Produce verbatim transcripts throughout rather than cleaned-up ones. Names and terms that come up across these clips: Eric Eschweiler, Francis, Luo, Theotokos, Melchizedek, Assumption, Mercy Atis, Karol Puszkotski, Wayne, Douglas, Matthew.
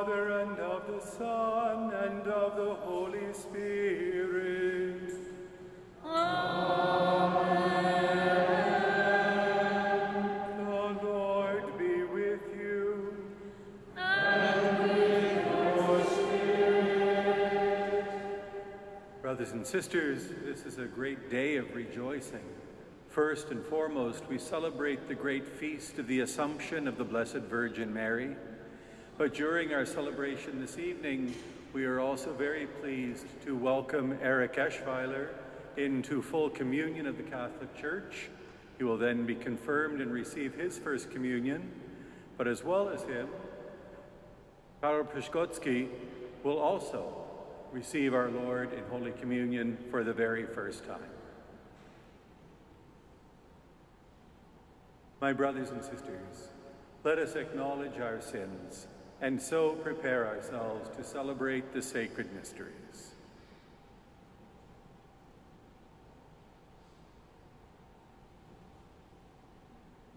Father, and of the Son, and of the Holy Spirit. Amen. The Lord be with you. And with your spirit. Brothers and sisters, this is a great day of rejoicing. First and foremost, we celebrate the great feast of the Assumption of the Blessed Virgin Mary. But during our celebration this evening, we are also very pleased to welcome Eric Eschweiler into full communion of the Catholic Church. He will then be confirmed and receive his first communion. But as well as him, Karol Puszkotski will also receive our Lord in Holy Communion for the very first time. My brothers and sisters, let us acknowledge our sins and so prepare ourselves to celebrate the sacred mysteries.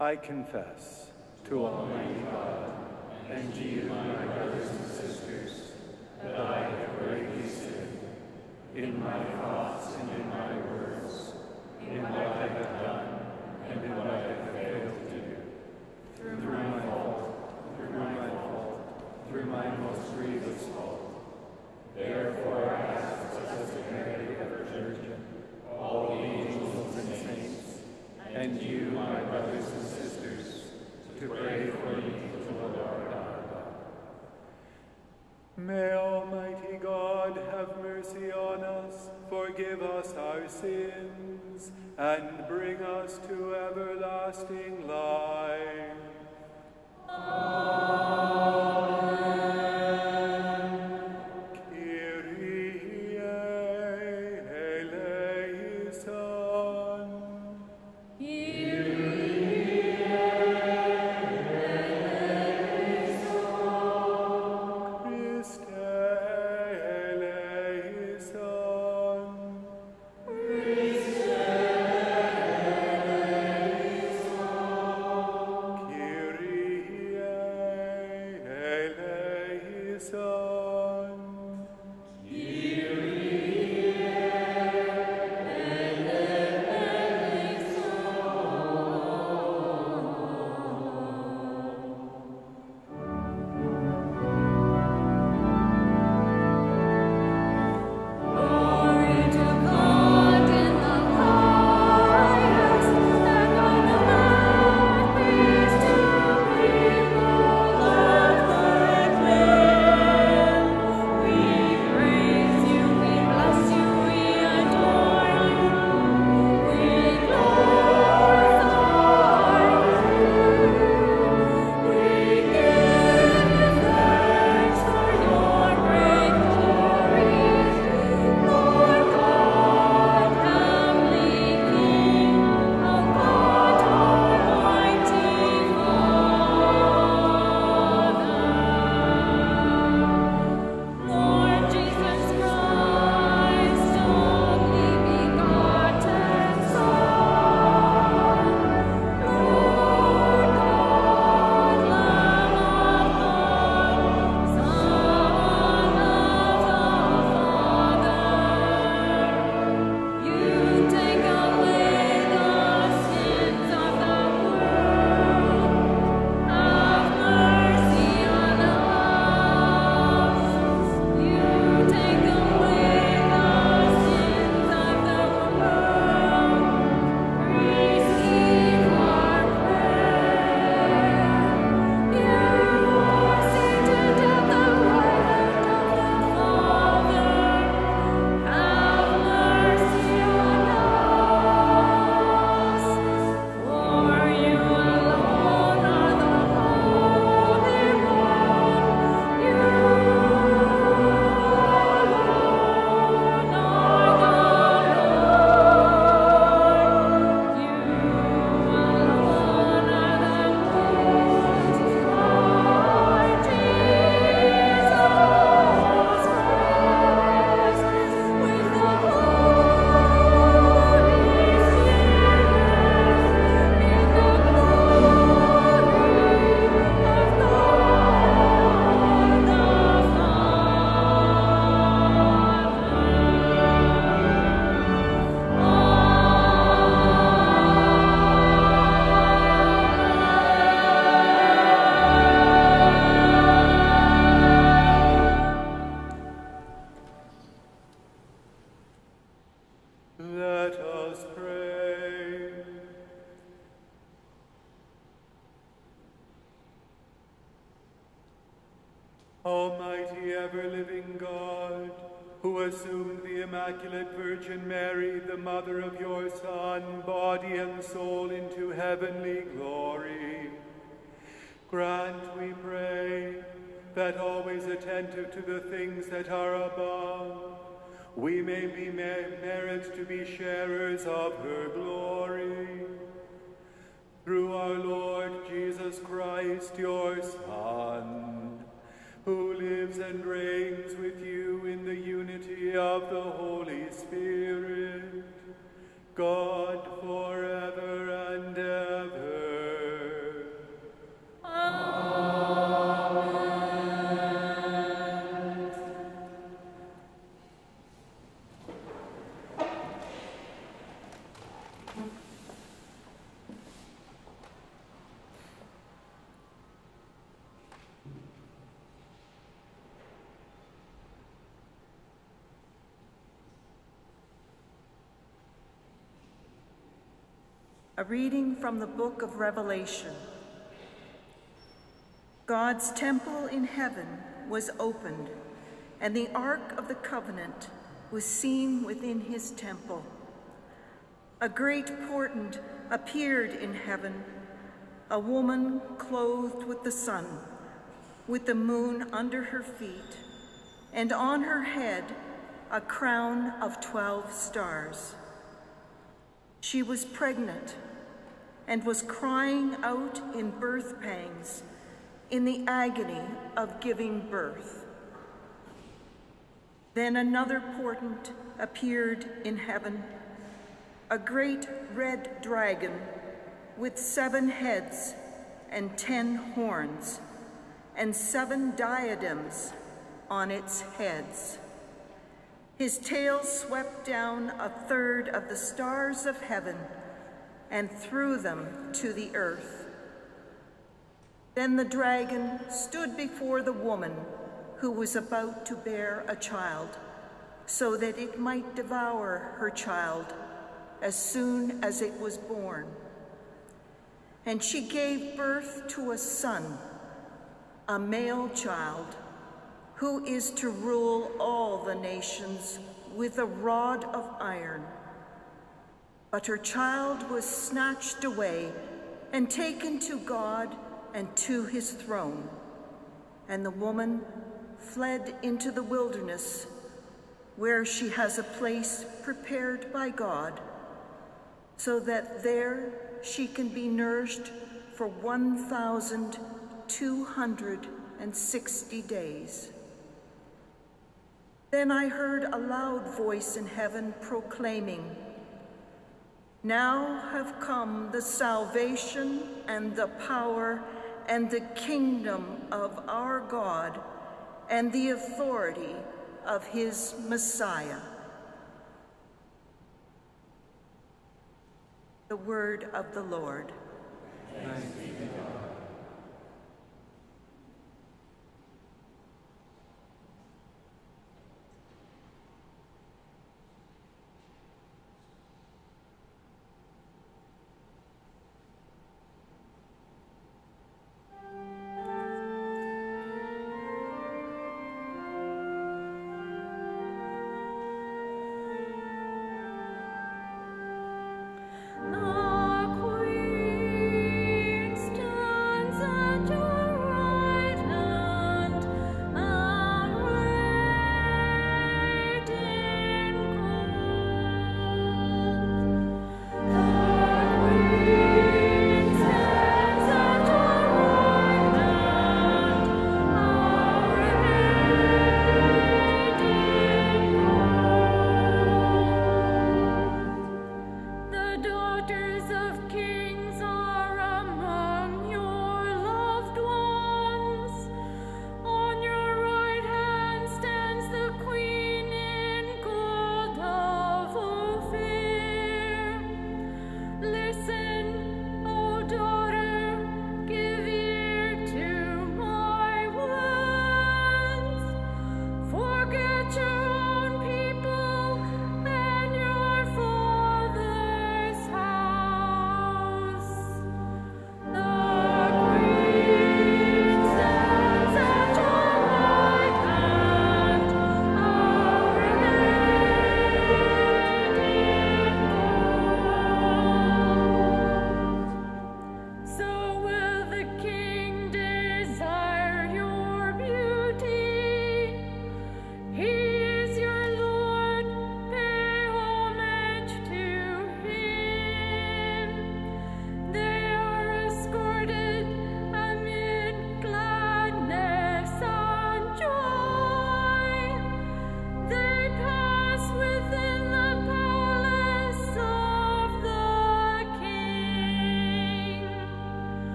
I confess to Almighty God and to you, my brothers and sisters, that I have greatly sinned in my thoughts and in my words, in what I have done and in what I have failed to do. Through my fault, through my fault, through my most grievous fault. Therefore I ask the Blessed Mary, ever Virgin, all the angels and saints, and you, my brothers and sisters, to pray for me to the Lord our God. May Almighty God have mercy on us, forgive us our sins, and bring us to everlasting life. Amen. Kyrie eleison. Kyrie eleison. Christe eleison. Christe Almighty ever-living God, who assumed the Immaculate Virgin Mary, the mother of your Son, body and soul into heavenly glory, grant, we pray, that always attentive to the things that are above, we may be merit to be sharers of her glory. Through our Lord Jesus Christ, your Son, who lives and reigns with you in the unity of the Holy Spirit, God forever and ever. Amen. A reading from the book of Revelation. God's temple in heaven was opened, and the Ark of the Covenant was seen within his temple. A great portent appeared in heaven, a woman clothed with the sun, with the moon under her feet, and on her head a crown of twelve stars. She was pregnant and was crying out in birth pangs, in the agony of giving birth. Then another portent appeared in heaven, a great red dragon with seven heads and ten horns, and seven diadems on its heads. His tail swept down a third of the stars of heaven and threw them to the earth. Then the dragon stood before the woman who was about to bear a child, so that it might devour her child as soon as it was born. And she gave birth to a son, a male child, who is to rule all the nations with a rod of iron. But her child was snatched away and taken to God and to his throne. And the woman fled into the wilderness, where she has a place prepared by God, so that there she can be nourished for one thousand two hundred sixty days. Then I heard a loud voice in heaven proclaiming, "Now have come the salvation and the power and the kingdom of our God and the authority of his Messiah." The word of the Lord. Thanks be to God. Stop.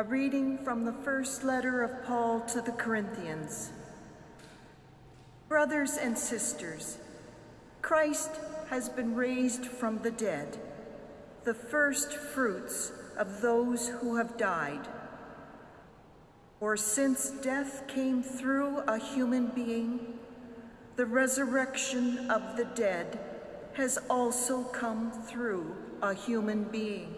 A reading from the first letter of Paul to the Corinthians. Brothers and sisters, Christ has been raised from the dead, the first fruits of those who have died. For since death came through a human being, the resurrection of the dead has also come through a human being.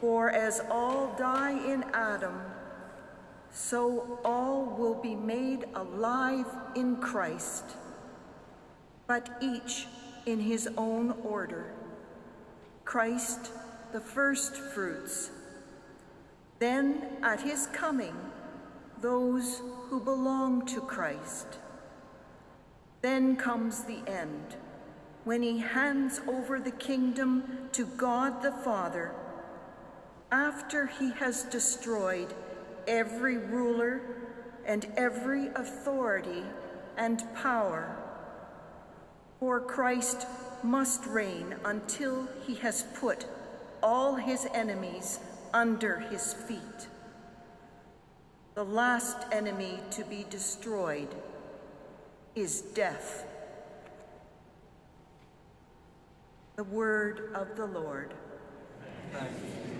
For as all die in Adam, so all will be made alive in Christ, but each in his own order. Christ, the first fruits. Then at his coming, those who belong to Christ. Then comes the end, when he hands over the kingdom to God the Father, after he has destroyed every ruler and every authority and power. For Christ must reign until he has put all his enemies under his feet. The last enemy to be destroyed is death. The word of the Lord. Thanks be to God.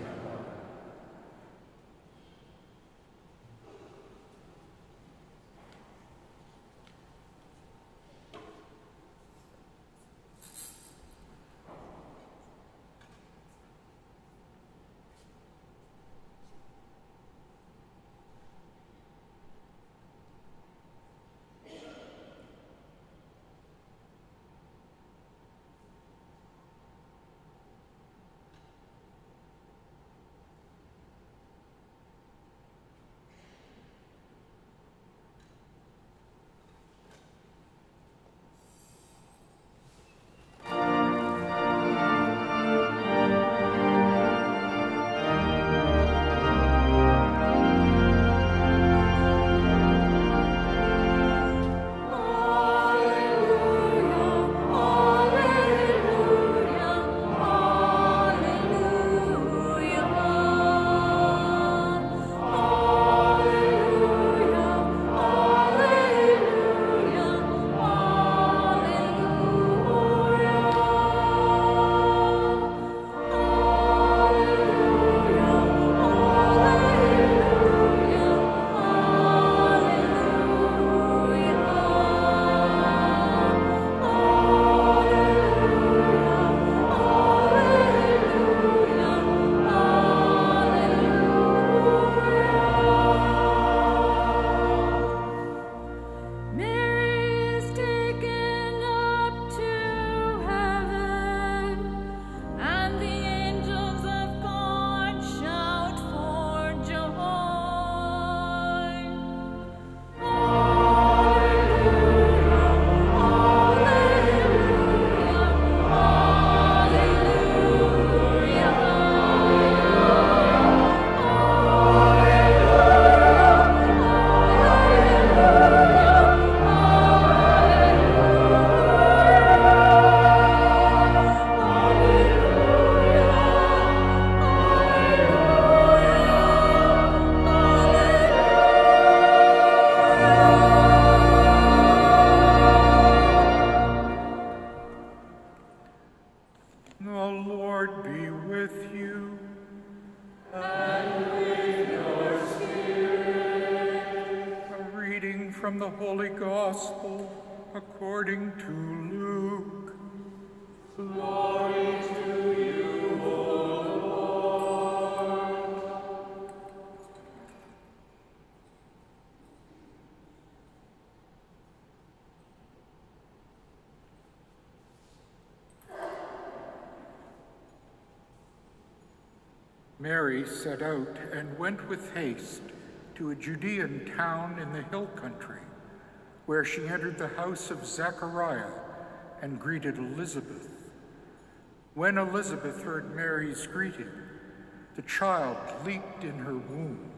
Mary set out and went with haste to a Judean town in the hill country, where she entered the house of Zechariah and greeted Elizabeth. When Elizabeth heard Mary's greeting, the child leaped in her womb,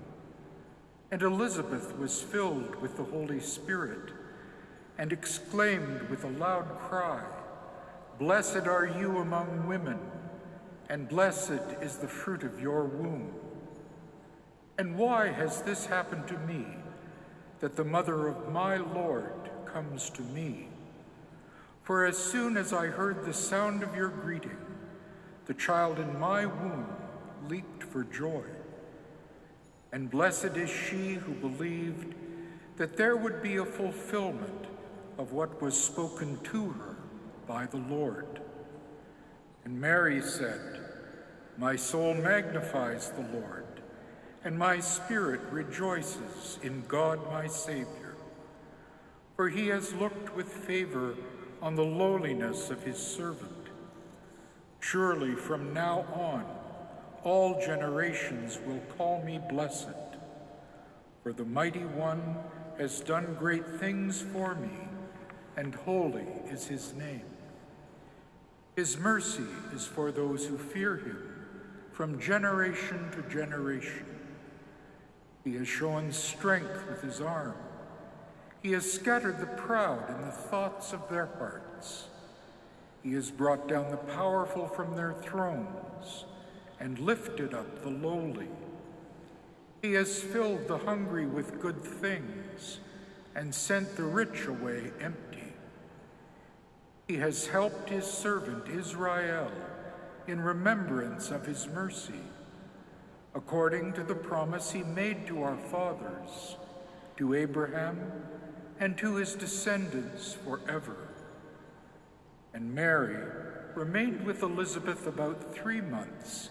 and Elizabeth was filled with the Holy Spirit and exclaimed with a loud cry, "Blessed are you among women, and blessed is the fruit of your womb." And why has this happened to me, that the mother of my Lord comes to me? For as soon as I heard the sound of your greeting, the child in my womb leaped for joy. And blessed is she who believed that there would be a fulfillment of what was spoken to her by the Lord. And Mary said, My soul magnifies the Lord, and my spirit rejoices in God my Savior, for he has looked with favor on the lowliness of his servant. Surely from now on, all generations will call me blessed, for the Mighty One has done great things for me, and holy is his name. His mercy is for those who fear him, from generation to generation. He has shown strength with his arm. He has scattered the proud in the thoughts of their hearts. He has brought down the powerful from their thrones and lifted up the lowly. He has filled the hungry with good things and sent the rich away empty. He has helped his servant Israel in remembrance of his mercy, according to the promise he made to our fathers, to Abraham, and to his descendants forever. And Mary remained with Elizabeth about three months,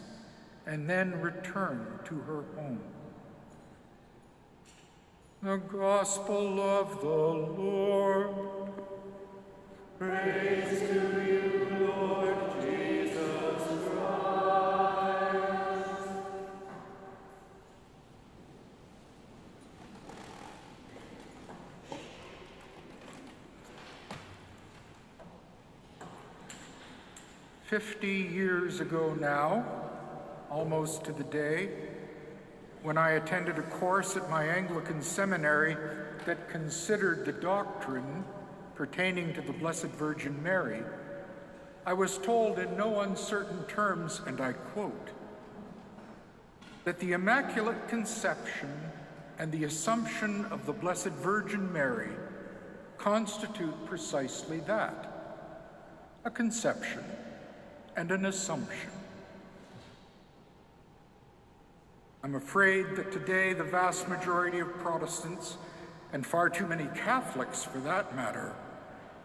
and then returned to her home. The Gospel of the Lord. Praise to you, Lord Jesus Christ. Fifty years ago now, almost to the day, when I attended a course at my Anglican seminary that considered the doctrine pertaining to the Blessed Virgin Mary, I was told in no uncertain terms, and I quote, that the Immaculate Conception and the Assumption of the Blessed Virgin Mary constitute precisely that, a conception and an assumption. I'm afraid that today the vast majority of Protestants, and far too many Catholics for that matter,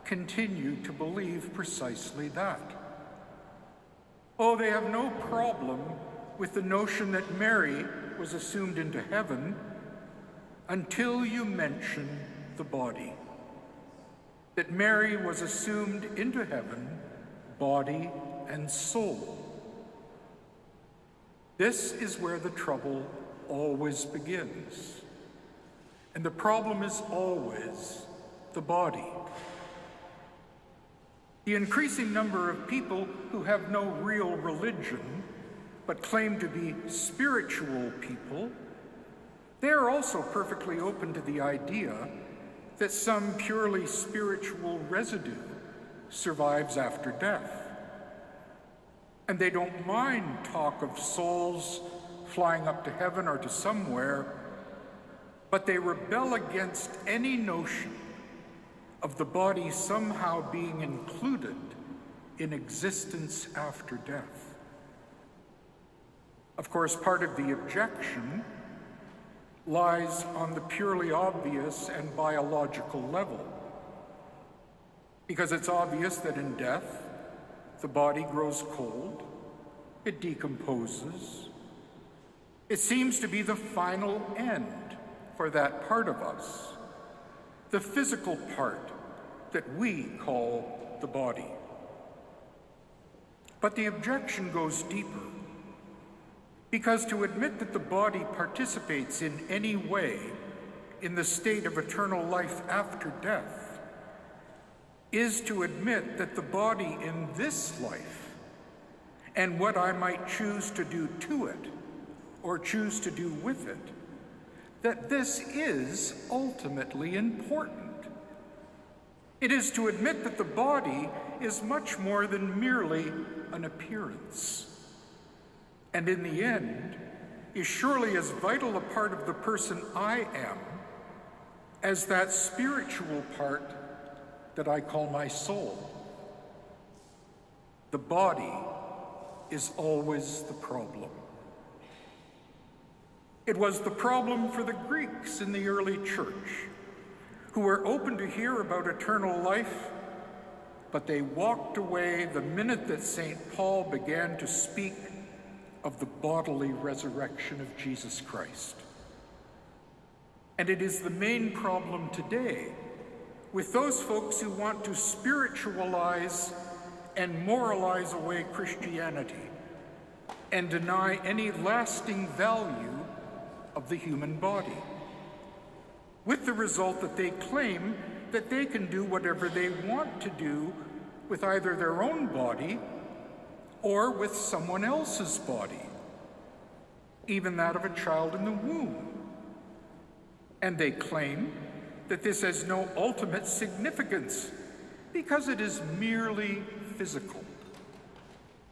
continue to believe precisely that. Oh, they have no problem with the notion that Mary was assumed into heaven until you mention the body. That Mary was assumed into heaven, body and soul. This is where the trouble always begins. And the problem is always the body. The increasing number of people who have no real religion, but claim to be spiritual people, they are also perfectly open to the idea that some purely spiritual residue survives after death. And they don't mind talk of souls flying up to heaven or to somewhere, but they rebel against any notion of the body somehow being included in existence after death. Of course, part of the objection lies on the purely obvious and biological level, because it's obvious that in death, the body grows cold, it decomposes. It seems to be the final end for that part of us, the physical part that we call the body. But the objection goes deeper, because to admit that the body participates in any way in the state of eternal life after death is to admit that the body in this life and what I might choose to do to it or choose to do with it, that this is ultimately important. It is to admit that the body is much more than merely an appearance, and in the end, is surely as vital a part of the person I am as that spiritual part that I call my soul. The body is always the problem. It was the problem for the Greeks in the early church, who were open to hear about eternal life, but they walked away the minute that Saint Paul began to speak of the bodily resurrection of Jesus Christ. And it is the main problem today with those folks who want to spiritualize and moralize away Christianity and deny any lasting value of the human body, with the result that they claim that they can do whatever they want to do with either their own body or with someone else's body, even that of a child in the womb. And they claim that this has no ultimate significance because it is merely physical,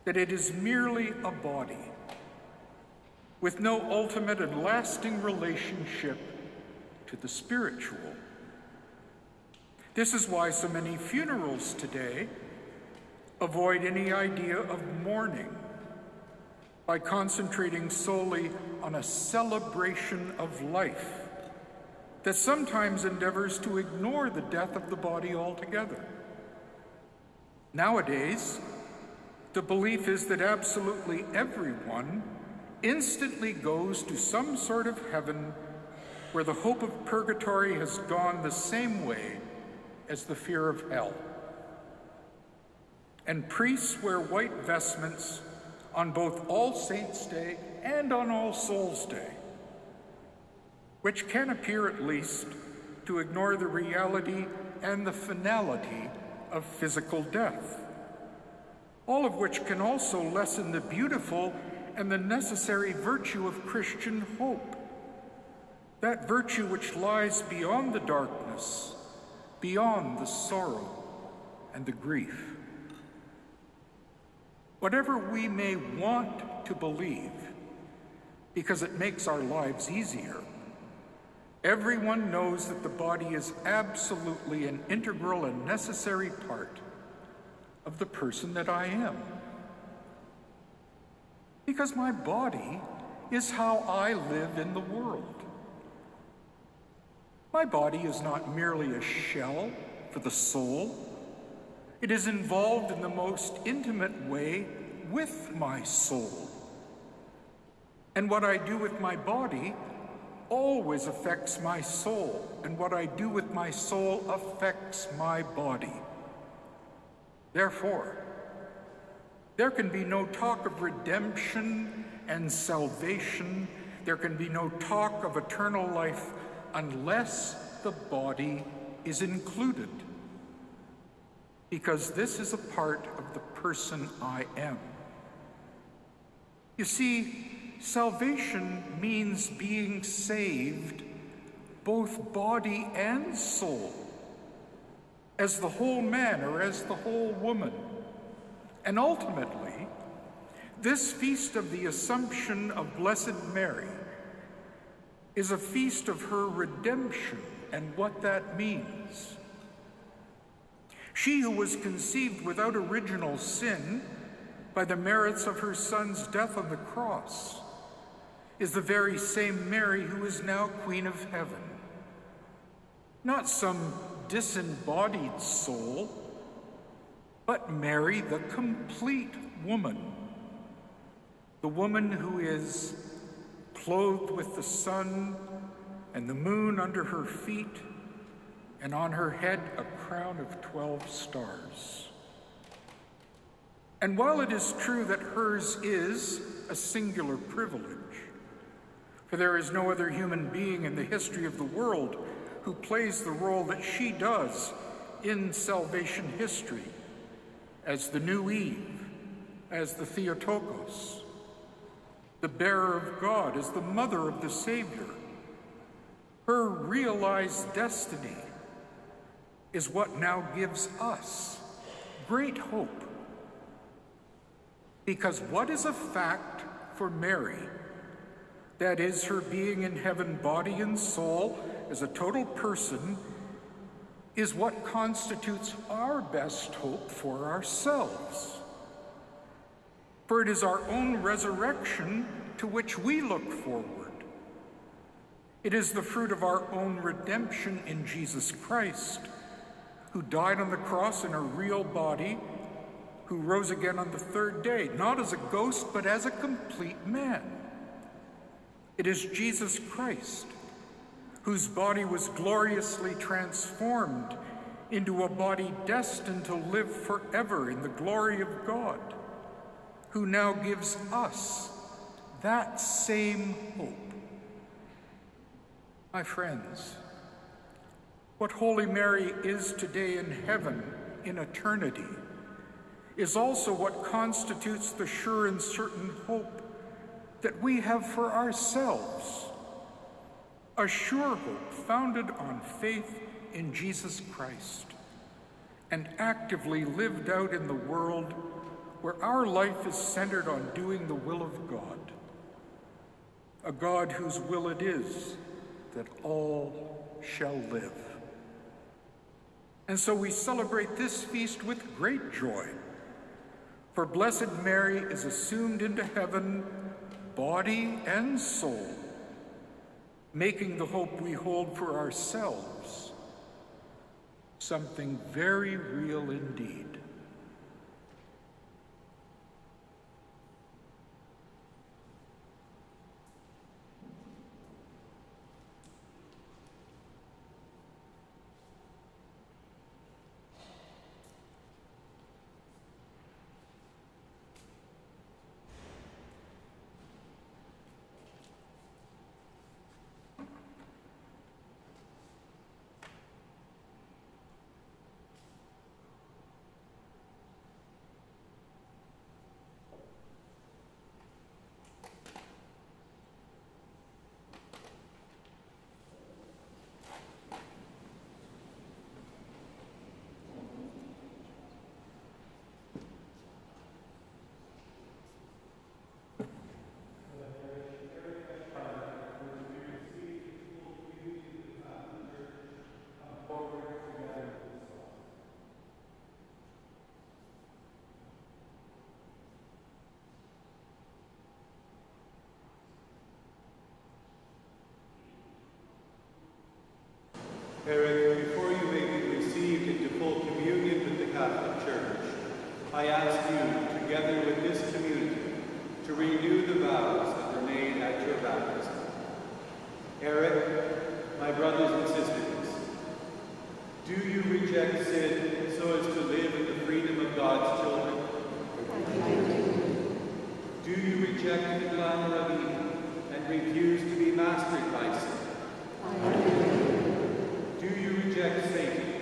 that it is merely a body, with no ultimate and lasting relationship to the spiritual. This is why so many funerals today avoid any idea of mourning by concentrating solely on a celebration of life that sometimes endeavors to ignore the death of the body altogether. Nowadays, the belief is that absolutely everyone instantly goes to some sort of heaven where the hope of purgatory has gone the same way as the fear of hell. And priests wear white vestments on both All Saints' Day and on All Souls' Day, which can appear at least to ignore the reality and the finality of physical death, all of which can also lessen the beautiful and the necessary virtue of Christian hope, that virtue which lies beyond the darkness, beyond the sorrow and the grief. Whatever we may want to believe, because it makes our lives easier, everyone knows that the body is absolutely an integral and necessary part of the person that I am, because my body is how I live in the world. My body is not merely a shell for the soul. It is involved in the most intimate way with my soul. And what I do with my body always affects my soul, and what I do with my soul affects my body. Therefore, there can be no talk of redemption and salvation. There can be no talk of eternal life unless the body is included, because this is a part of the person I am. You see, salvation means being saved, both body and soul, as the whole man or as the whole woman. And ultimately, this feast of the Assumption of Blessed Mary is a feast of her redemption and what that means. She who was conceived without original sin by the merits of her Son's death on the cross is the very same Mary who is now Queen of Heaven. Not some disembodied soul, but Mary, the complete woman, the woman who is clothed with the sun and the moon under her feet, and on her head a crown of twelve stars. And while it is true that hers is a singular privilege, for there is no other human being in the history of the world who plays the role that she does in salvation history, as the new Eve, as the Theotokos, the bearer of God, as the mother of the Savior, her realized destiny is what now gives us great hope. Because what is a fact for Mary that is, her being in heaven, body and soul, as a total person, is what constitutes our best hope for ourselves. For it is our own resurrection to which we look forward. It is the fruit of our own redemption in Jesus Christ, who died on the cross in a real body, who rose again on the third day, not as a ghost, but as a complete man. It is Jesus Christ, whose body was gloriously transformed into a body destined to live forever in the glory of God, who now gives us that same hope. My friends, what Holy Mary is today in heaven, in eternity, is also what constitutes the sure and certain hope that we have for ourselves, a sure hope founded on faith in Jesus Christ and actively lived out in the world where our life is centered on doing the will of God, a God whose will it is that all shall live. And so we celebrate this feast with great joy, for Blessed Mary is assumed into heaven, body and soul, making the hope we hold for ourselves something very real indeed. Eric, before you may be received into full communion with the Catholic Church, I ask you, together with this community, to renew the vows that were made at your baptism. Eric, my brothers and sisters, do you reject sin so as to live in the freedom of God's children? Do you reject the glamour of evil and refuse to be mastered by sin? Satan,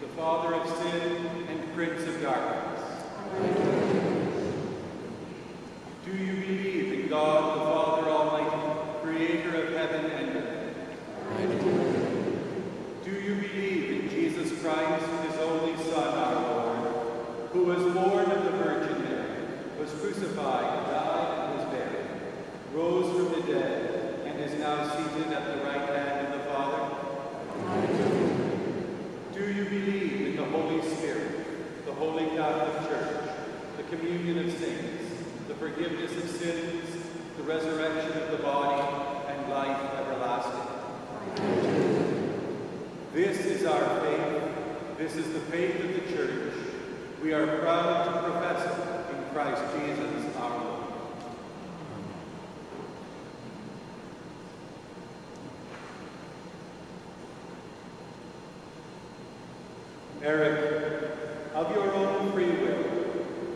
the father of sin and prince of darkness? Do you believe in God, the Father Almighty, creator of heaven and earth? Do you believe in Jesus Christ, his only Son, our Lord, who was born of the Virgin Mary, was crucified, died, and was buried, rose from the dead, and is now seated at the right hand of the Father? Do you believe in the Holy Spirit, the Holy Catholic Church, the communion of saints, the forgiveness of sins, the resurrection of the body, and life everlasting? This is our faith. This is the faith of the Church. We are proud to profess it in Christ Jesus our Lord. Eric, of your own free will,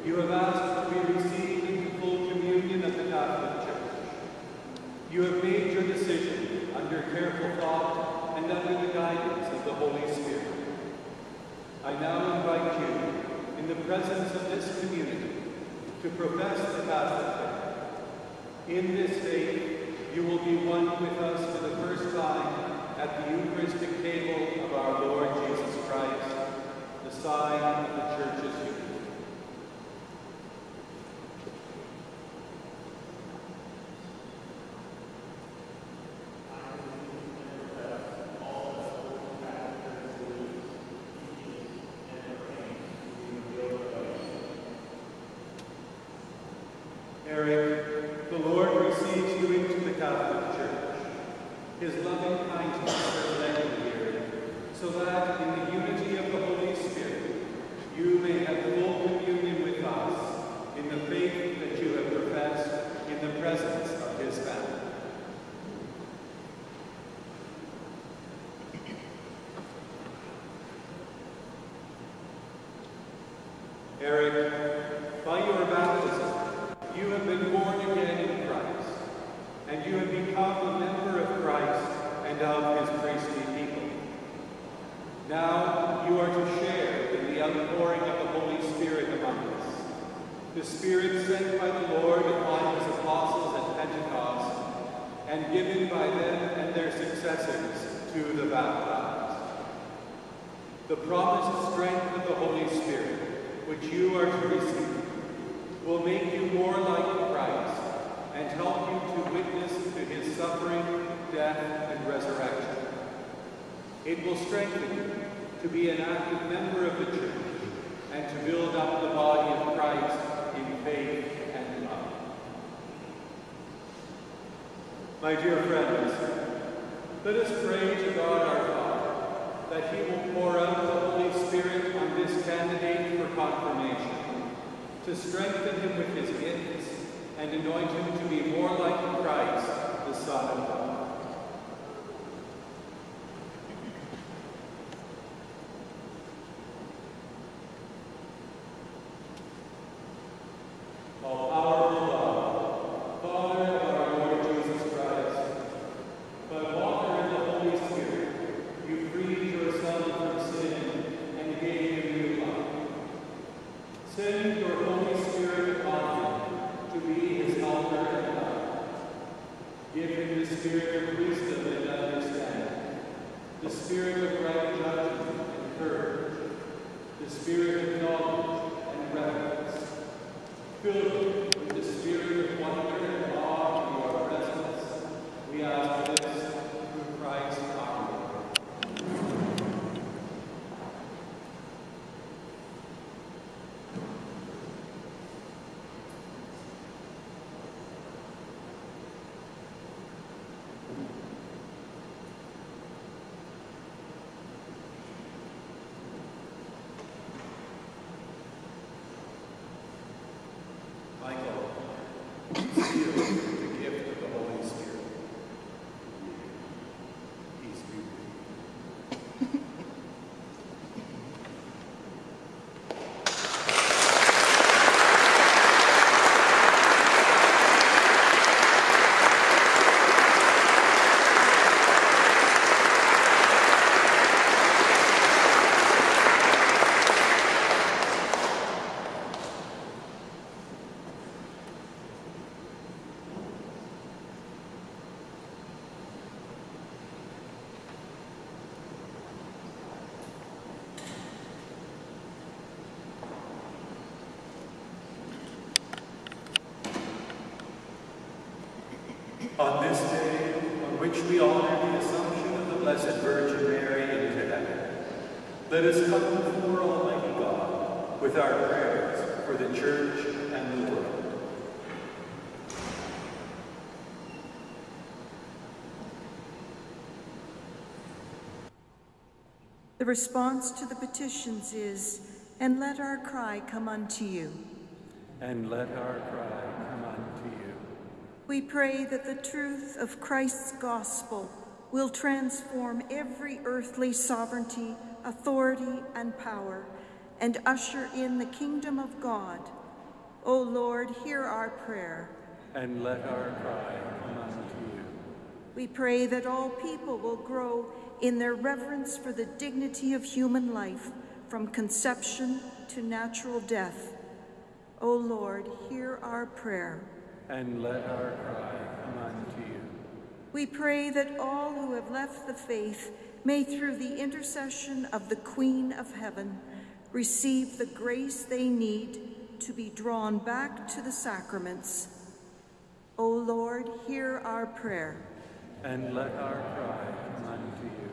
you have asked to be received into full communion of the Catholic Church. You have made your decision under careful thought and under the guidance of the Holy Spirit. I now invite you, in the presence of this community, to profess the Catholic faith. In this faith, you will be one with us for the first time at the Eucharistic table of our Lord Jesus Christ, the sign of the Church's unity. his loving kindness reflected here, so that in the unity of the Holy Spirit, you may have full communion with us in the faith that you have professed in the presence of his family. Eric, by your baptism, you have been born again in Christ, and you have become a member of Christ and of his priestly people. Now you are to share in the outpouring of the Holy Spirit among us, the Spirit sent by the Lord upon his apostles at Pentecost, and given by them and their successors to the baptized. The promised strength of the Holy Spirit, which you are to receive, will make you more like Christ and help you to witness to his suffering, death, and resurrection. It will strengthen you to be an active member of the church and to build up the body of Christ in faith and love. My dear friends, let us pray to God our Father, that he will pour out the Holy Spirit on this candidate for confirmation, to strengthen him with his gifts and anoint him to be more like Christ, the Son of God. On this day, on which we honor the Assumption of the Blessed Virgin Mary into heaven, let us come before Almighty God with our prayers for the Church and the world. The response to the petitions is, and let our cry come unto you. And let our cry come unto you. We pray that the truth of Christ's gospel will transform every earthly sovereignty, authority, and power, and usher in the kingdom of God. O Lord, hear our prayer. And let our cry come unto you. We pray that all people will grow in their reverence for the dignity of human life, from conception to natural death. O Lord, hear our prayer. And let our cry come unto you. We pray that all who have left the faith may, through the intercession of the Queen of Heaven, receive the grace they need to be drawn back to the sacraments. O Lord, hear our prayer. And let our cry come unto you.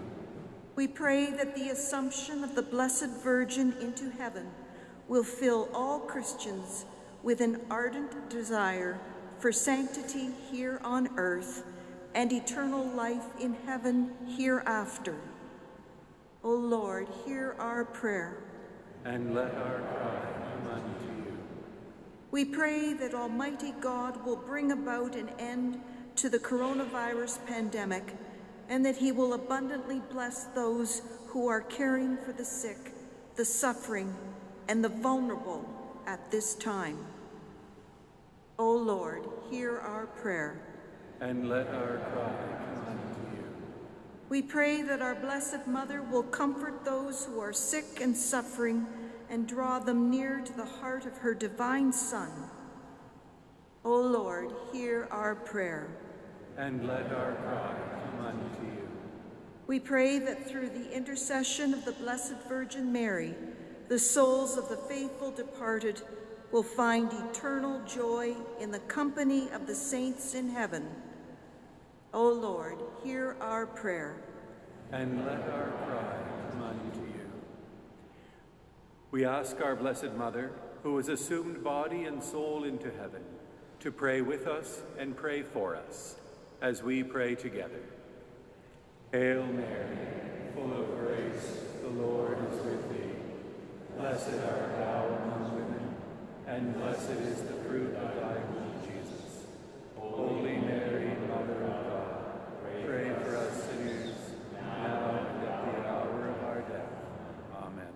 We pray that the Assumption of the Blessed Virgin into heaven will fill all Christians with an ardent desire for sanctity here on earth, and eternal life in heaven hereafter. O Lord, hear our prayer. And let our cry come unto you. We pray that Almighty God will bring about an end to the coronavirus pandemic, and that he will abundantly bless those who are caring for the sick, the suffering, and the vulnerable at this time. O Lord, hear our prayer. And let our cry come unto you. We pray that our Blessed Mother will comfort those who are sick and suffering and draw them near to the heart of her divine Son. O Lord, hear our prayer. And let our cry come unto you. We pray that through the intercession of the Blessed Virgin Mary, the souls of the faithful departed will find eternal joy in the company of the saints in heaven. O Lord, hear our prayer. And let our cry come unto you. We ask our Blessed Mother, who has assumed body and soul into heaven, to pray with us and pray for us, as we pray together. Hail Mary, full of grace, the Lord is with thee. Blessed art thou among women, and blessed is the fruit of thy womb, Jesus. Holy Mary, Mother of God, pray for us sinners, now and at the hour of our death. Amen.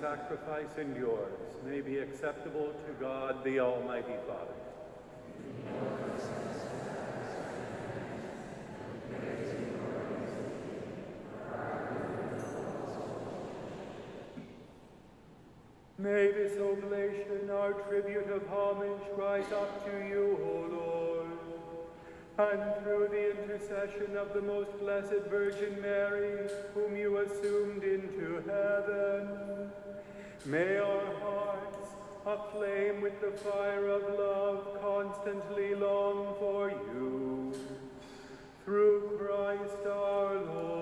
sacrifice and yours may be acceptable to God, the Almighty Father. May this oblation, our tribute of homage, rise up to you, O Lord, and through the intercession of the most blessed Virgin Mary, whom you assumed into heaven, may our hearts, aflame with the fire of love, constantly long for you. Through Christ our Lord.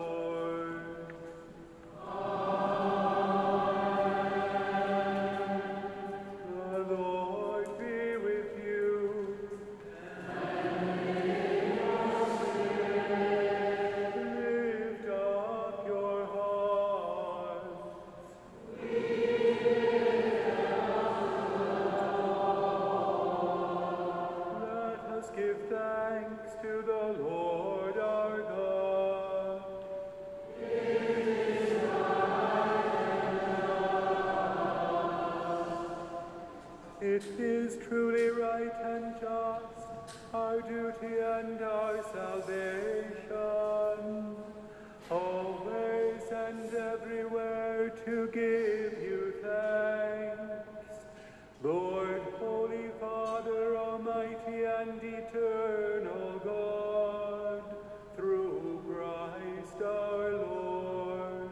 It is truly right and just, our duty and our salvation, always and everywhere to give you thanks, Lord, Holy Father, Almighty and Eternal God, through Christ our Lord.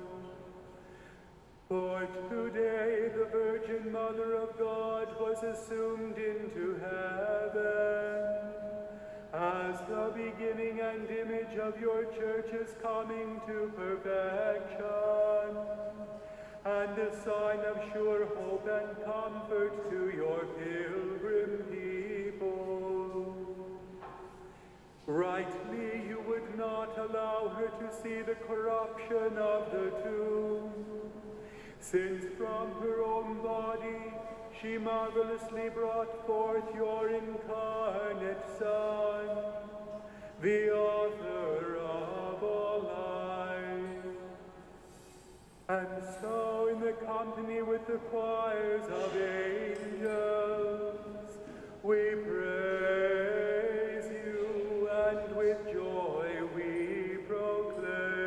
For today the Virgin Mother of God was assumed into heaven, as the beginning and image of your church is coming to perfection, and a sign of sure hope and comfort to your pilgrim people. Rightly you would not allow her to see the corruption of the tomb, since from her own body she marvelously brought forth your incarnate Son, the author of all life. And so, in the company with the choirs of angels, we praise you, and with joy we proclaim.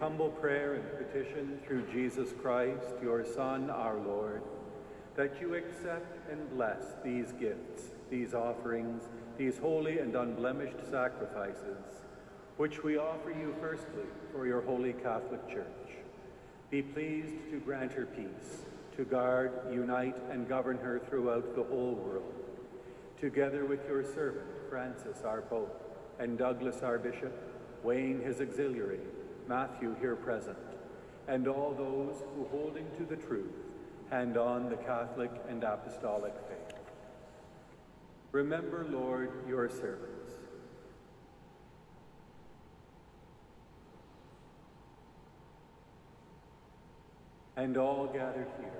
Humble prayer and petition through Jesus Christ, your Son, our Lord, that you accept and bless these gifts, these offerings, these holy and unblemished sacrifices, which we offer you firstly for your holy Catholic Church. Be pleased to grant her peace, to guard, unite, and govern her throughout the whole world, together with your servant, Francis, our Pope, and Douglas, our Bishop, Wayne, his auxiliary, Matthew here present, and all those who, holding to the truth, hand on the Catholic and Apostolic faith. Remember, Lord, your servants. And all gathered here,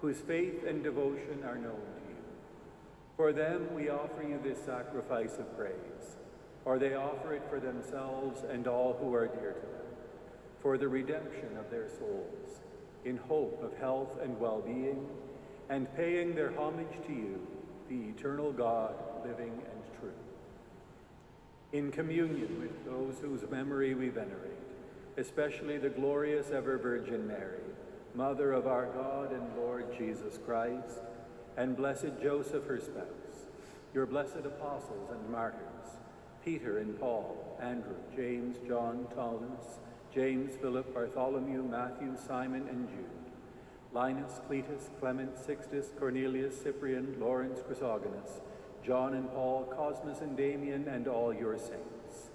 whose faith and devotion are known to you. For them we offer you this sacrifice of praise, or they offer it for themselves and all who are dear to them, for the redemption of their souls, in hope of health and well-being, and paying their homage to you, the eternal God, living and true. in communion with those whose memory we venerate, especially the glorious ever-Virgin Mary, Mother of our God and Lord Jesus Christ, and blessed Joseph, her spouse, your blessed apostles and martyrs, Peter and Paul, Andrew, James, John, Thomas, James, Philip, Bartholomew, Matthew, Simon, and Jude, Linus, Cletus, Clement, Sixtus, Cornelius, Cyprian, Lawrence, Chrysogonus, John and Paul, Cosmas and Damian, and all your saints.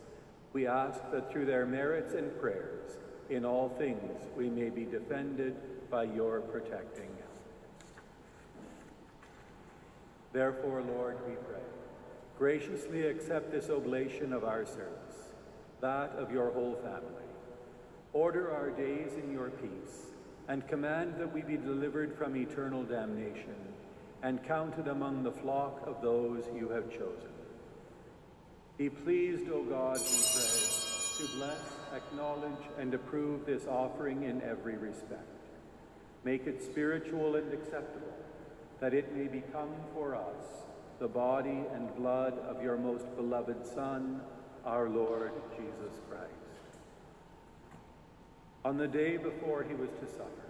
We ask that through their merits and prayers, in all things we may be defended by your protecting hand. Therefore, Lord, we pray, graciously accept this oblation of our service, that of your whole family. Order our days in your peace, and command that we be delivered from eternal damnation, and counted among the flock of those you have chosen. Be pleased, O God, we pray, to bless, acknowledge, and approve this offering in every respect. Make it spiritual and acceptable, that it may become for us the body and blood of your most beloved Son, our Lord Jesus Christ. On the day before he was to suffer,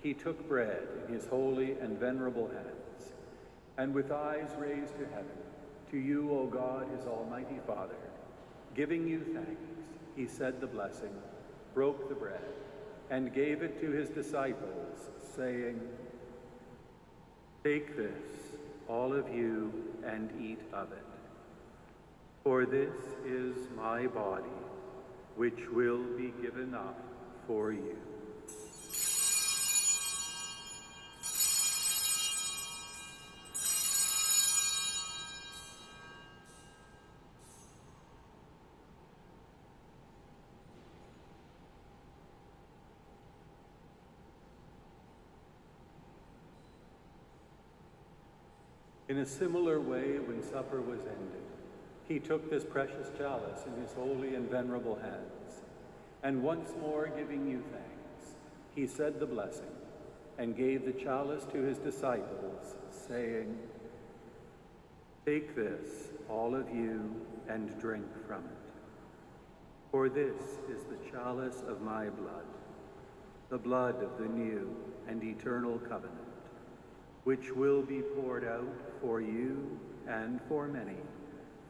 he took bread in his holy and venerable hands, and with eyes raised to heaven, to you, O God, his almighty Father, giving you thanks, he said the blessing, broke the bread, and gave it to his disciples, saying, "Take this, all of you, and eat of it. For this is my body, which will be given up for you." In a similar way, when supper was ended, he took this precious chalice in his holy and venerable hands, and once more giving you thanks, he said the blessing, and gave the chalice to his disciples, saying, "Take this, all of you, and drink from it. For this is the chalice of my blood, the blood of the new and eternal covenant, which will be poured out for you and for many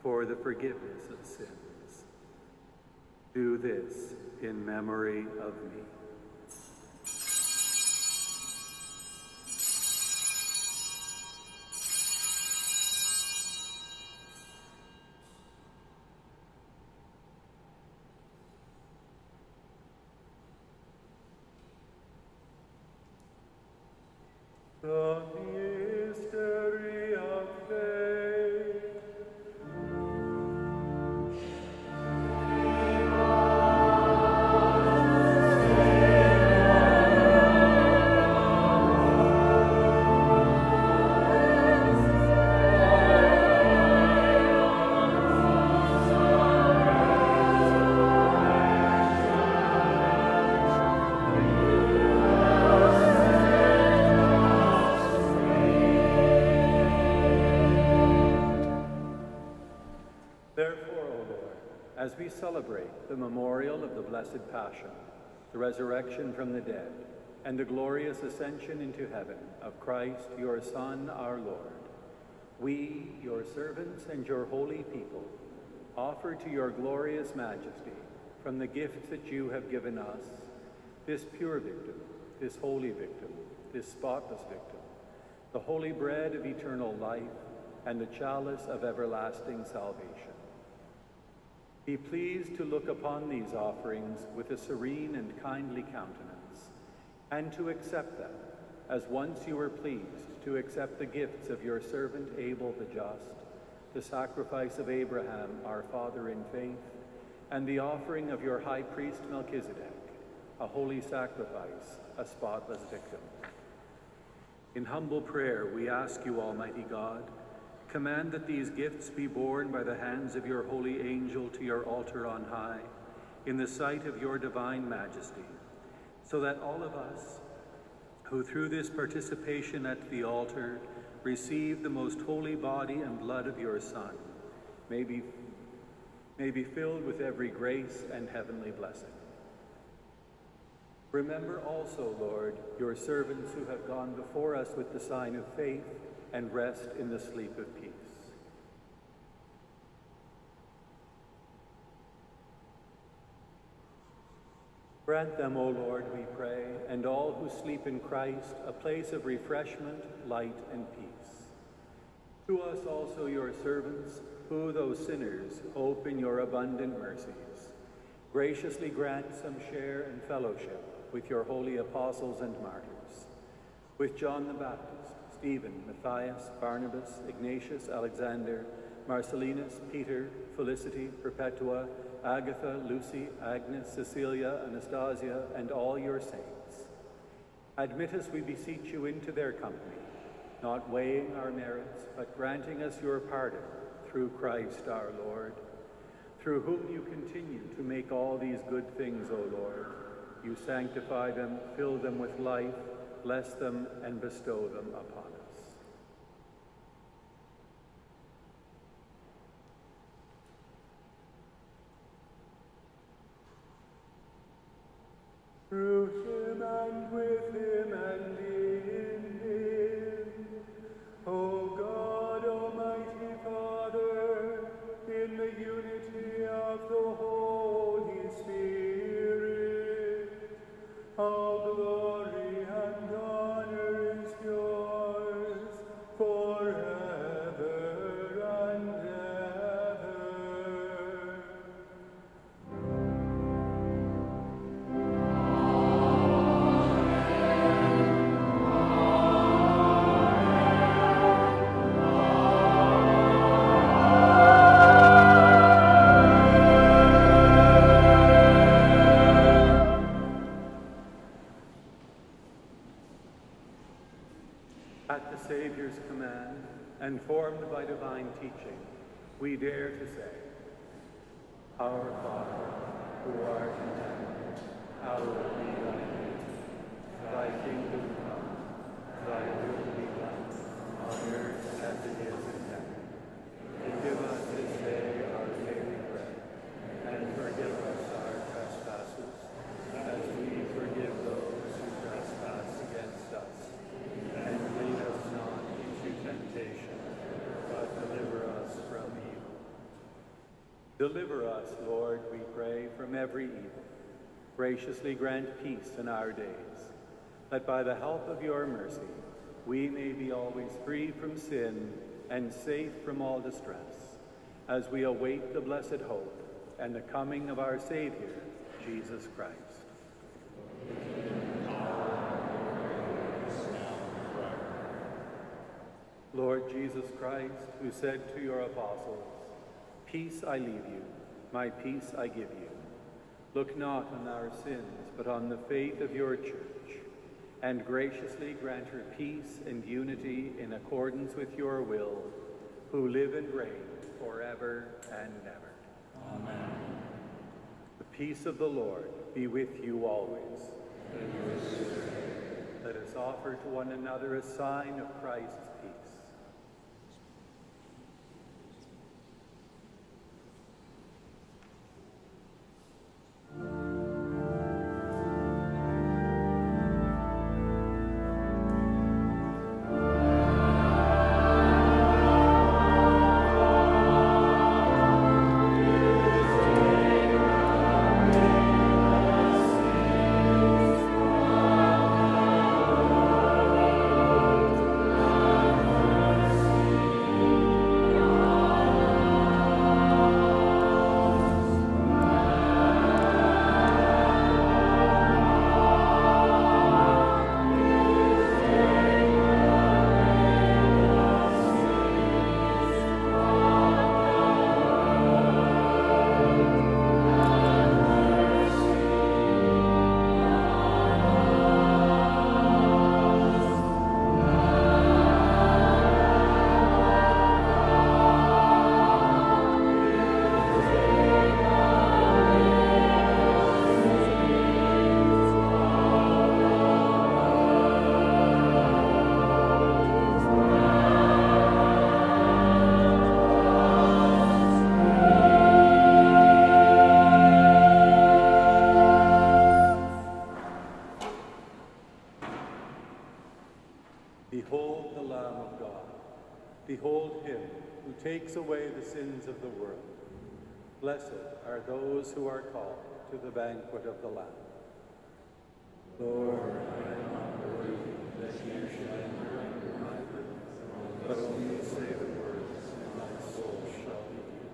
for the forgiveness of sins. Do this in memory of me." The mystery of faith. As we celebrate the memorial of the Blessed Passion, the resurrection from the dead, and the glorious ascension into heaven of Christ, your Son, our Lord, we, your servants and your holy people, offer to your glorious majesty, from the gifts that you have given us, this pure victim, this holy victim, this spotless victim, the holy bread of eternal life, and the chalice of everlasting salvation. Be pleased to look upon these offerings with a serene and kindly countenance, and to accept them, as once you were pleased to accept the gifts of your servant Abel the just, the sacrifice of Abraham, our father in faith, and the offering of your high priest Melchizedek, a holy sacrifice, a spotless victim. In humble prayer, we ask you, Almighty God, command that these gifts be borne by the hands of your holy angel to your altar on high, in the sight of your divine majesty, so that all of us, who through this participation at the altar receive the most holy body and blood of your Son, may be, may be filled with every grace and heavenly blessing. Remember also, Lord, your servants who have gone before us with the sign of faith, and rest in the sleep of peace. Grant them, O Lord, we pray, and all who sleep in Christ, a place of refreshment, light, and peace. To us also, your servants, who, though sinners, hope in your abundant mercies, graciously grant some share and fellowship with your holy apostles and martyrs, with John the Baptist, Stephen, Matthias, Barnabas, Ignatius, Alexander, Marcellinus, Peter, Felicity, Perpetua, Agatha, Lucy, Agnes, Cecilia, Anastasia, and all your saints. Admit us, we beseech you, into their company, not weighing our merits, but granting us your pardon, through Christ our Lord, through whom you continue to make all these good things, O Lord. You sanctify them, fill them with life, bless them, and bestow them upon us. Through him and with him and in him, O God, Almighty Father, in the unity of the Holy Spirit, all glory and honor is yours forever and ever. Savior's command, and formed by divine teaching, we dare to say, Our Father, who art in heaven, hallowed be thy name. Thy kingdom come, thy will be done, on earth as it is in heaven. And give us this day our daily bread, and forgive us our trespasses, as we forgive those who trespass against us. And lead us not into temptation, but deliver us from evil. Deliver us, Lord, we pray, from every evil. Graciously grant peace in our days, that by the help of your mercy, we may be always free from sin and safe from all distress, as we await the blessed hope and the coming of our Savior, Jesus Christ. Lord Jesus Christ, who said to your apostles, Peace I leave you, my peace I give you. Look not on our sins, but on the faith of your church, and graciously grant her peace and unity in accordance with your will, who live and reign forever and ever. Amen. The peace of the Lord be with you always. And with your spirit. Let us offer to one another a sign of Christ's peace. Behold the Lamb of God. Behold him who takes away the sins of the world. Blessed are those who are called to the banquet of the Lamb. Lord, I am not worthy that you should enter under my roof, but only say the words, and my soul shall be healed.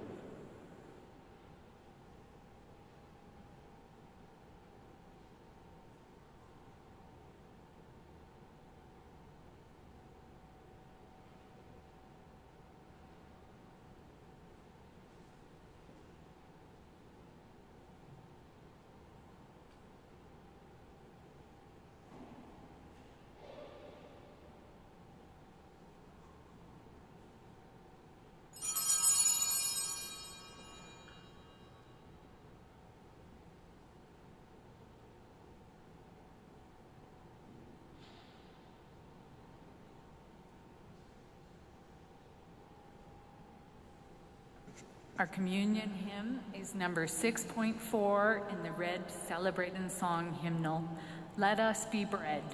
Our communion hymn is number six point four in the red Celebrate and Song hymnal, Let Us Be Bread,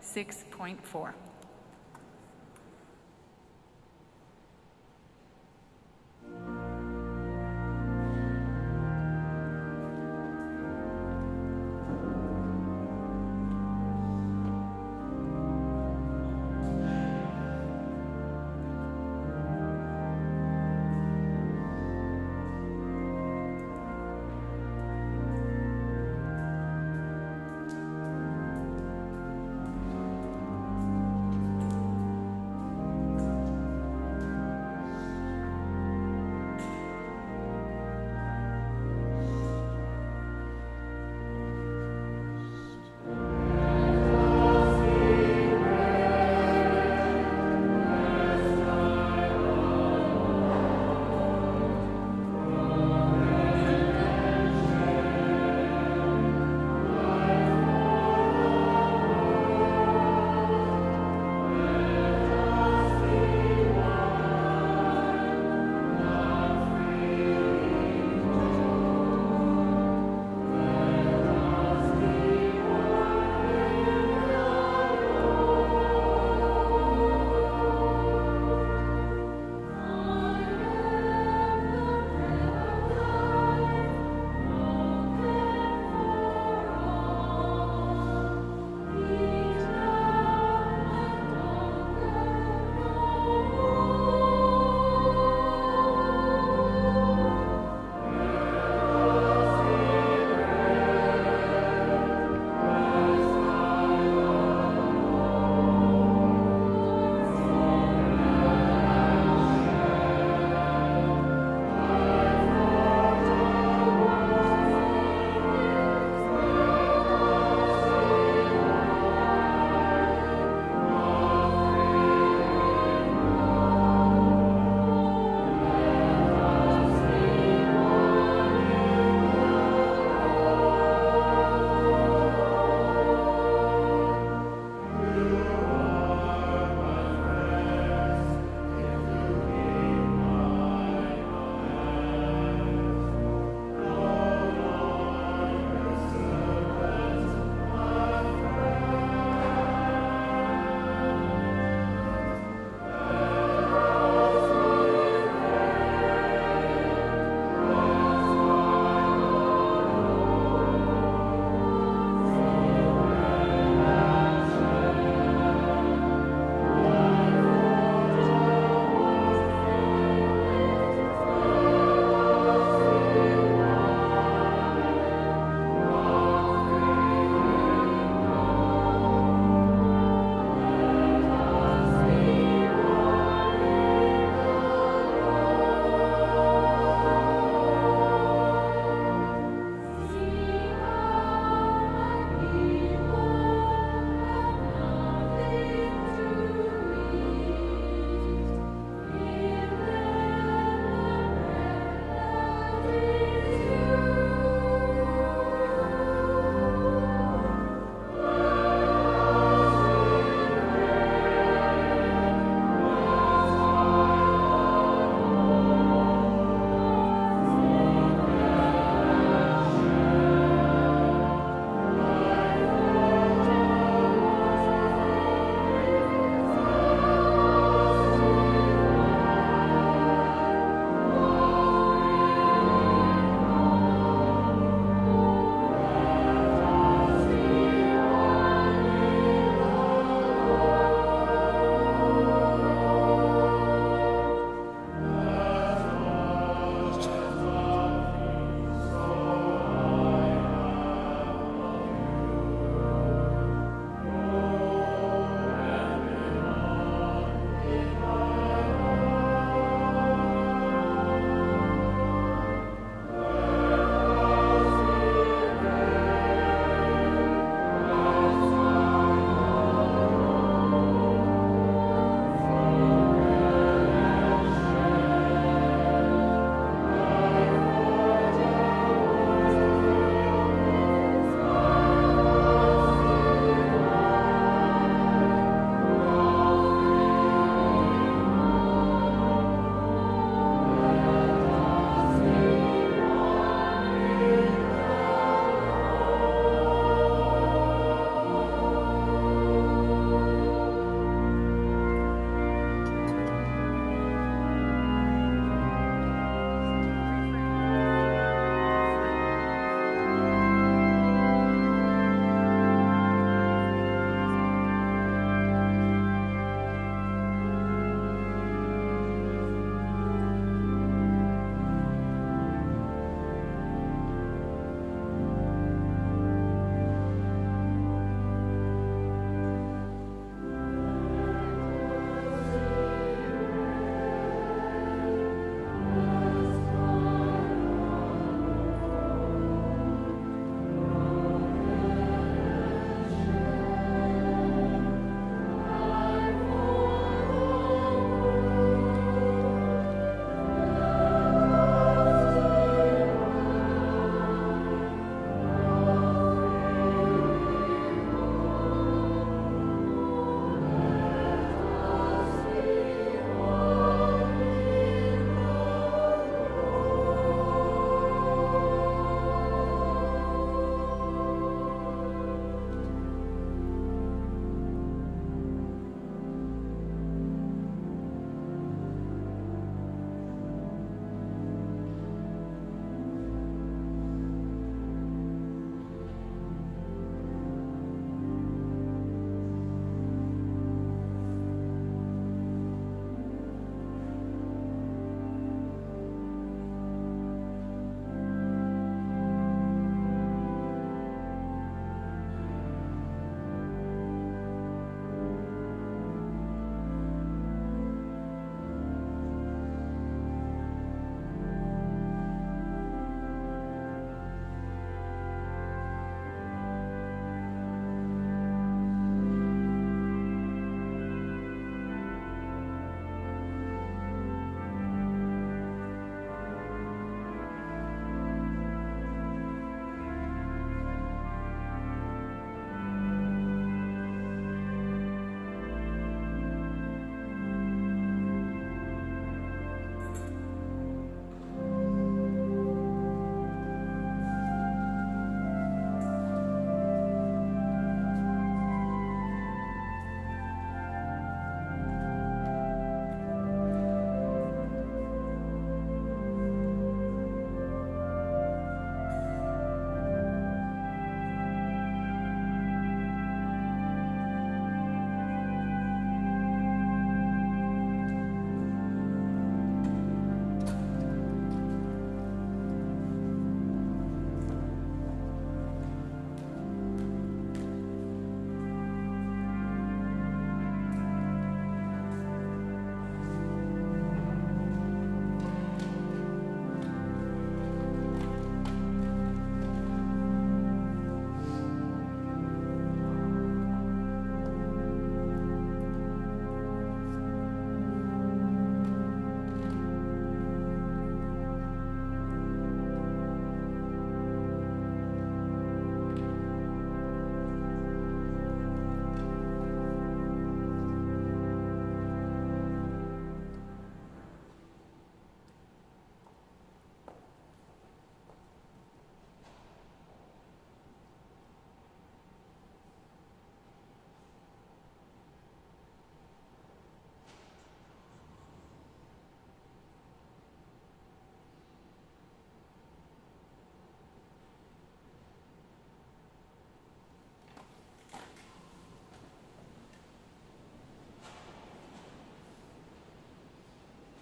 six point four.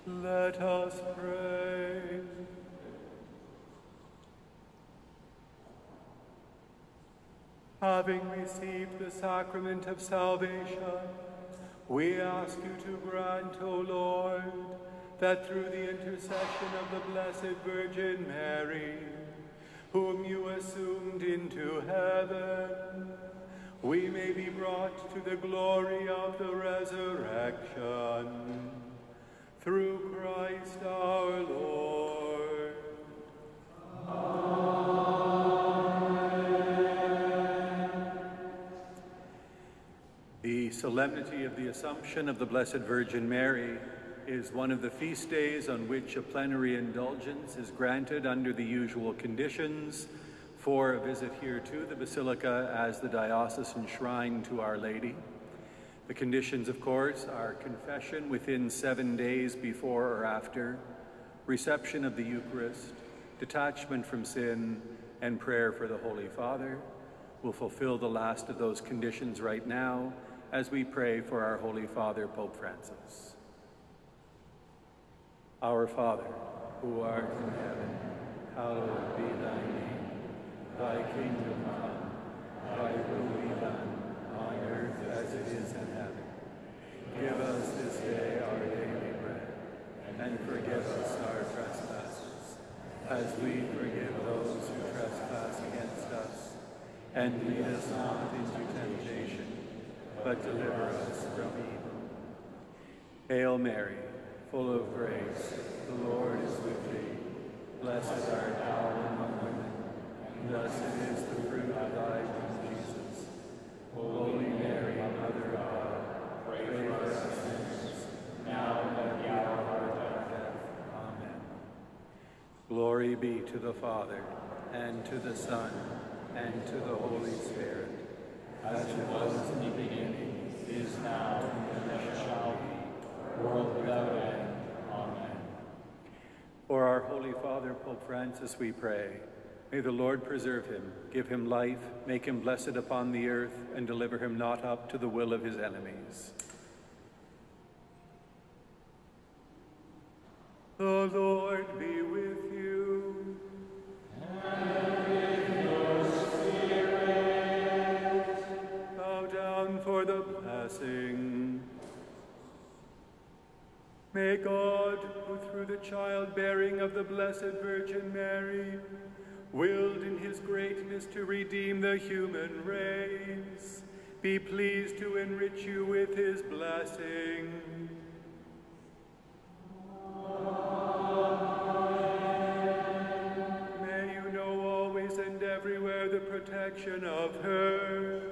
Let us pray. Having received the sacrament of salvation, we ask you to grant, O Lord, that through the intercession of the Blessed Virgin Mary, whom you assumed into heaven, we may be brought to the glory of the resurrection. Through Christ our Lord. Amen. The solemnity of the Assumption of the Blessed Virgin Mary is one of the feast days on which a plenary indulgence is granted under the usual conditions for a visit here to the Basilica as the diocesan shrine to Our Lady. The conditions, of course, are confession within seven days before or after, reception of the Eucharist, detachment from sin, and prayer for the Holy Father. We'll fulfill the last of those conditions right now as we pray for our Holy Father, Pope Francis. Our Father, who art in heaven, hallowed be thy name. Thy kingdom come, thy will be done, on earth as it is in heaven. Give us this day our daily bread, and forgive us our trespasses, as we forgive those who trespass against us. And lead us not into temptation, but deliver us from evil. Hail Mary, full of grace, the Lord is with thee. Blessed art thou among women, blessed is the fruit of thy womb, Jesus. Holy Mary, Mother of God, pray for us sinners, now and at the hour of our death. Amen. Glory be to the Father, and to the Son, and to the Holy Spirit, as it was in the beginning, is now, and ever shall be, world without end. Amen. For our Holy Father, Pope Francis, we pray. May the Lord preserve him, give him life, make him blessed upon the earth, and deliver him not up to the will of his enemies. The Lord be with you. And with your spirit. Bow down for the blessing. May God, who through the childbearing of the Blessed Virgin Mary, willed in his greatness to redeem the human race, be pleased to enrich you with his blessing. Amen. May you know always and everywhere the protection of her,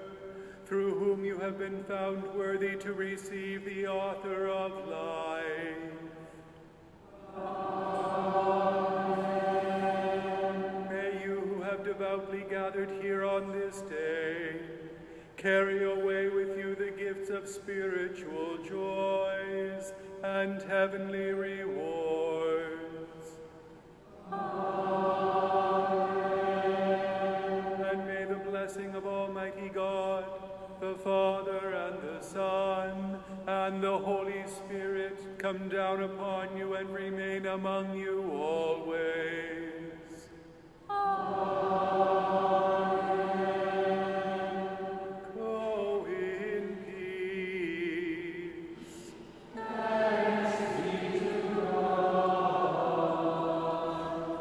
through whom you have been found worthy to receive the author of life. Amen. Devoutly gathered here on this day, carry away with you the gifts of spiritual joys and heavenly rewards. Amen. And may the blessing of Almighty God, the Father and the Son and the Holy Spirit come down upon you and remain among you always. Go in peace. Thanks be to God.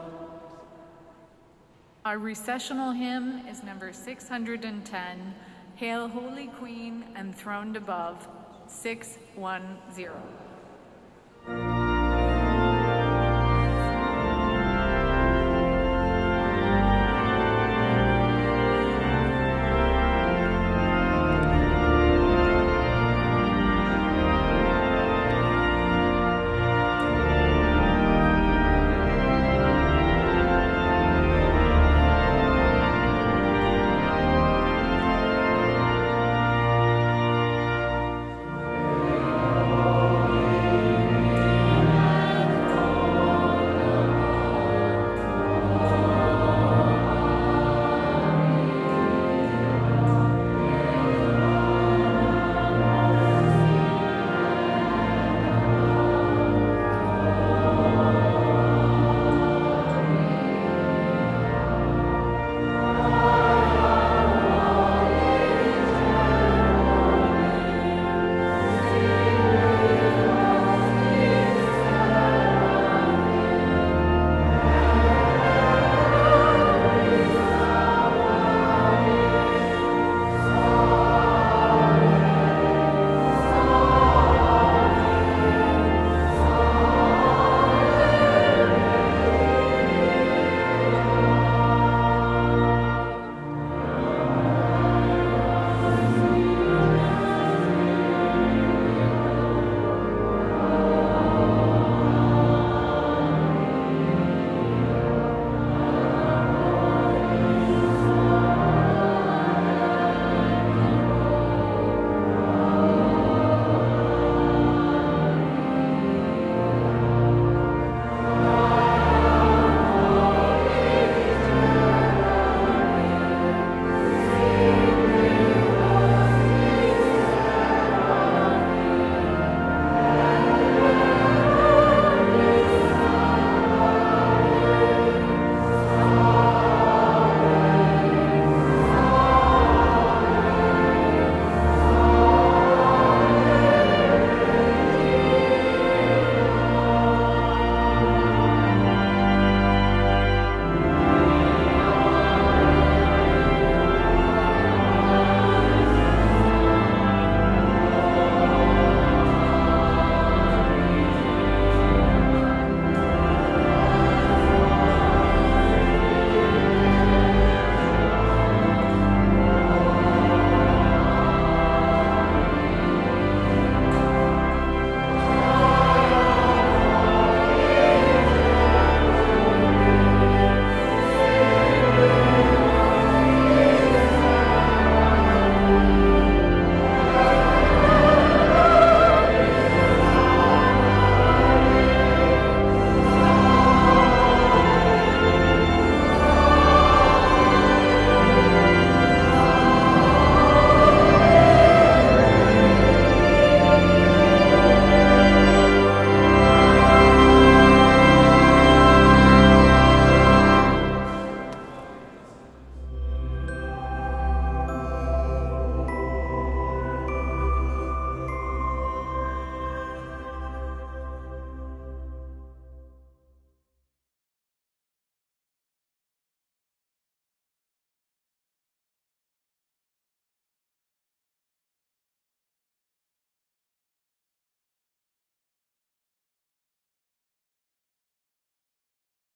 Our recessional hymn is number six hundred ten, Hail Holy Queen, Enthroned Above, six one zero.